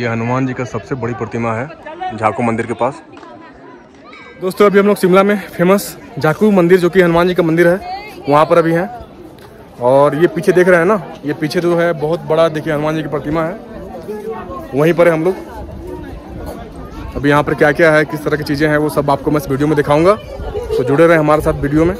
ये हनुमान जी का सबसे बड़ी प्रतिमा है जाखू मंदिर के पास। दोस्तों अभी हम लोग शिमला में फेमस जाखू मंदिर जो कि हनुमान जी का मंदिर है वहाँ पर अभी हैं। और ये पीछे देख रहे हैं ना, ये पीछे जो है बहुत बड़ा देखिए हनुमान जी की प्रतिमा है, वहीं पर है हम लोग। अभी यहाँ पर क्या क्या है, किस तरह की चीज़ें हैं, वो सब आपको मैं इस वीडियो में दिखाऊंगा, तो जुड़े रहें हमारे साथ वीडियो में।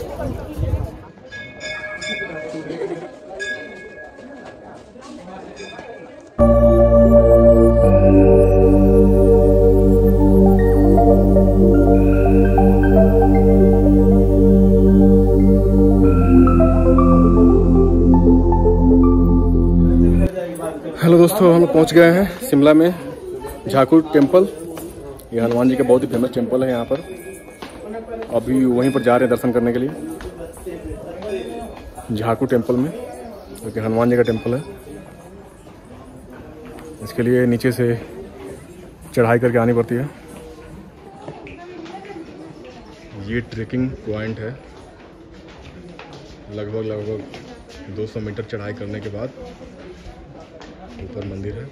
हेलो दोस्तों, हम पहुँच गए हैं शिमला में जाखू टेम्पल। ये हनुमान जी का बहुत ही फेमस टेम्पल है यहाँ पर। अभी वहीं पर जा रहे हैं दर्शन करने के लिए जाखू टेम्पल में, क्योंकि हनुमान जी का टेम्पल है। इसके लिए नीचे से चढ़ाई करके आनी पड़ती है। ये ट्रेकिंग पॉइंट है, लगभग 200 मीटर चढ़ाई करने के बाद ऊपर मंदिर है।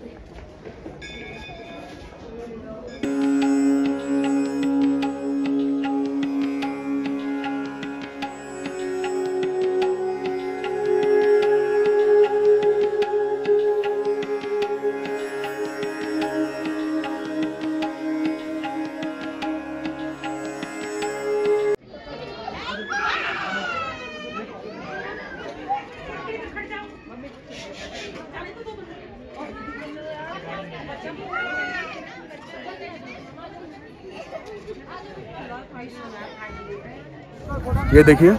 ये देखिए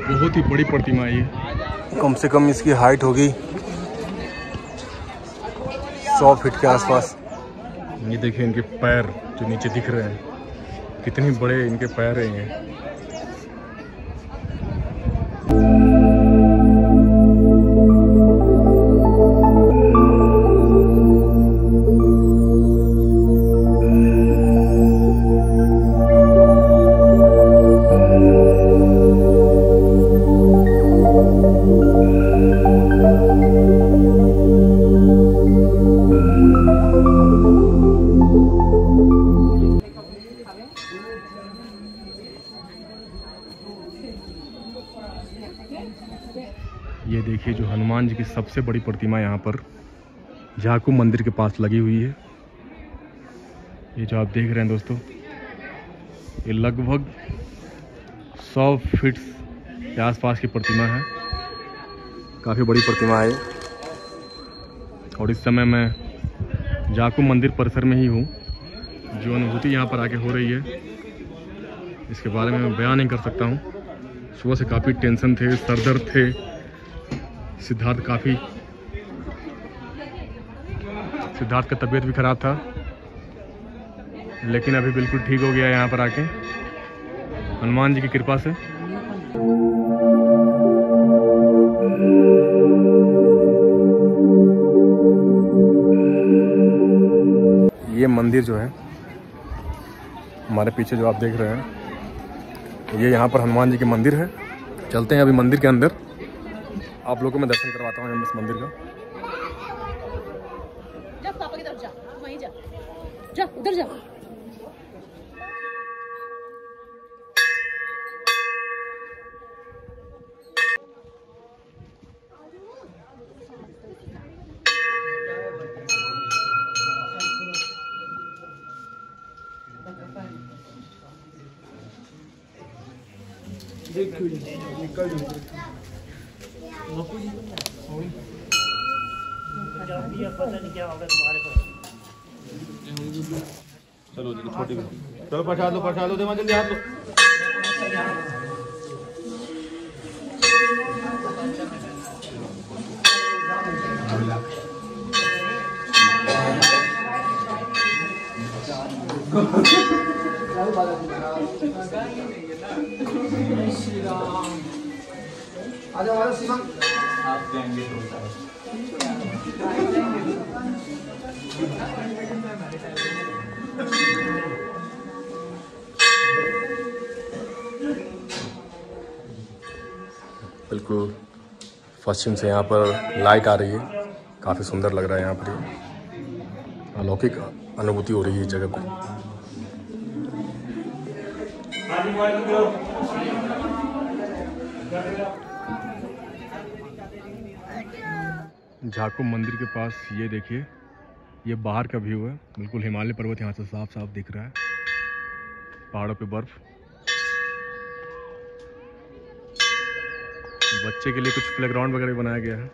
बहुत ही बड़ी प्रतिमा है ये, कम से कम इसकी हाइट होगी 100 फीट के आसपास। ये देखिए इनके पैर जो नीचे दिख रहे हैं, कितने बड़े इनके पैर हैं। ये देखिए जो हनुमान जी की सबसे बड़ी प्रतिमा यहाँ पर जाखू मंदिर के पास लगी हुई है। ये जो आप देख रहे हैं दोस्तों, ये लगभग 100 फीट के आसपास की प्रतिमा है, काफ़ी बड़ी प्रतिमा है। और इस समय मैं जाखू मंदिर परिसर में ही हूँ। जो अनुभूति यहाँ पर आके हो रही है इसके बारे में मैं बयान नहीं कर सकता हूँ। सुबह से काफ़ी टेंशन थे, सर दर्द थे, सिद्धार्थ का तबीयत भी ख़राब था, लेकिन अभी बिल्कुल ठीक हो गया यहाँ पर आके हनुमान जी की कृपा से। ये मंदिर जो है हमारे पीछे जो आप देख रहे हैं, ये यहाँ पर हनुमान जी के मंदिर है। चलते हैं अभी मंदिर के अंदर, आप लोगों को मैं दर्शन करवाता हूँ इस मंदिर का। जा पापा की तरफ जा, वहीं जा, जा उधर जा। चलो जी छोटी, चलो प्रसाद लो, प्रसाद लो, जल्दी हाथ लो। आप देंगे बिल्कुल पश्चिम से यहाँ पर लाइट आ रही है, काफ़ी सुंदर लग रहा है यहाँ पर, अलौकिक अनुभूति हो रही है इस जगह पर। जाखू मंदिर के पास ये देखिए, ये बाहर का व्यू है, बिल्कुल हिमालय पर्वत यहाँ से साफ साफ दिख रहा है, पहाड़ों पे बर्फ। बच्चे के लिए कुछ प्लेग्राउंड वगैरह बनाया गया है।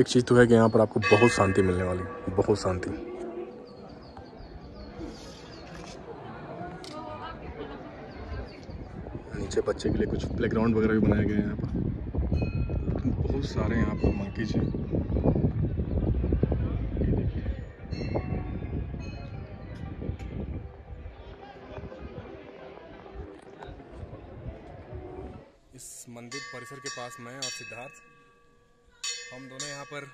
एक चीज तो है कि यहाँ पर आपको बहुत शांति मिलने वाली है, बहुत शांति। नीचे बच्चे के लिए कुछ प्लेग्राउंड वगैरह भी बनाए गए हैं यहाँ पर। बहुत सारे यहाँ पर मंकी जी, इस मंदिर परिसर के पास मैं और सिद्धार्थ, हम दोनों यहाँ पर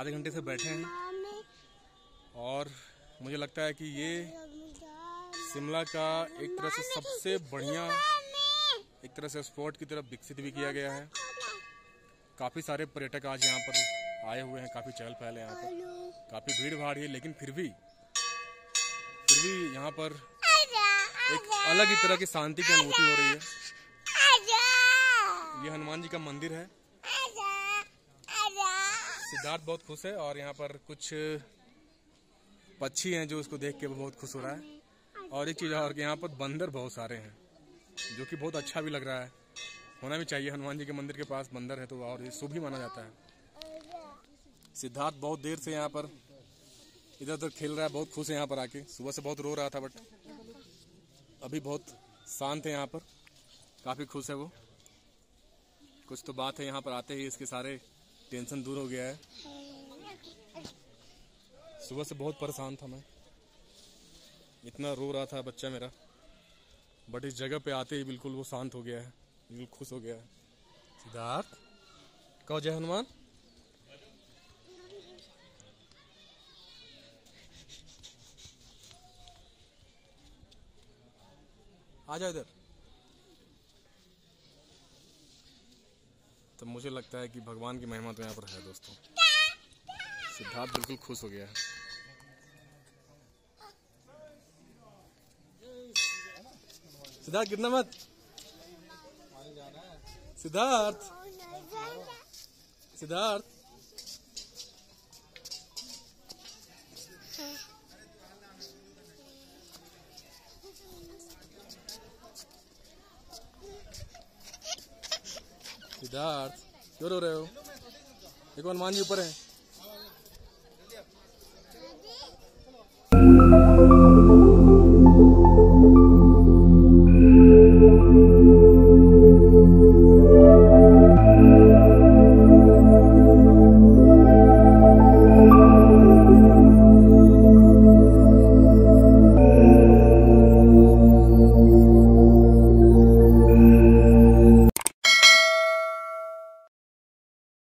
आधे घंटे से बैठे हैं और मुझे लगता है कि ये शिमला का एक तरह से सबसे बढ़िया एक तरह से स्पॉट की तरफ विकसित भी किया गया है। काफ़ी सारे पर्यटक आज यहाँ पर आए हुए हैं, काफ़ी चहल पहल है यहाँ पर, काफ़ी भीड़ भाड़ है, लेकिन फिर भी यहाँ पर एक अलग ही तरह की शांति की अनुभूति हो रही है। ये हनुमान जी का मंदिर है। सिद्धार्थ बहुत खुश है और यहाँ पर कुछ पक्षी हैं जो उसको देख के बहुत खुश हो रहा है। और एक चीज़ और, यहाँ पर बंदर बहुत सारे हैं जो कि बहुत अच्छा भी लग रहा है, होना भी चाहिए। हनुमान जी के मंदिर के पास बंदर है तो और ये शुभ ही माना जाता है। सिद्धार्थ बहुत देर से यहाँ पर इधर उधर खेल रहा है, बहुत खुश है यहाँ पर आके। सुबह से बहुत रो रहा था बट अभी बहुत शांत है यहाँ पर, काफ़ी खुश है वो। कुछ तो बात है, यहाँ पर आते ही इसके सारे टेंशन दूर हो गया है। सुबह से बहुत परेशान था मैं, इतना रो रहा था बच्चा मेरा, बट इस जगह पे आते ही बिल्कुल वो शांत हो गया है, बिल्कुल खुश हो गया है। सिद्धार्थ कहो जय हनुमान। आ जाओ इधर। तो मुझे लगता है कि भगवान की महिमा तो यहाँ पर है दोस्तों। सिद्धार्थ बिल्कुल खुश हो गया है। सिद्धार्थ कितना मत, सिद्धार्थ सिद्धार्थ सिद्धार्थ क्यों रो रहे हो? देखो हनुमान जी ऊपर है।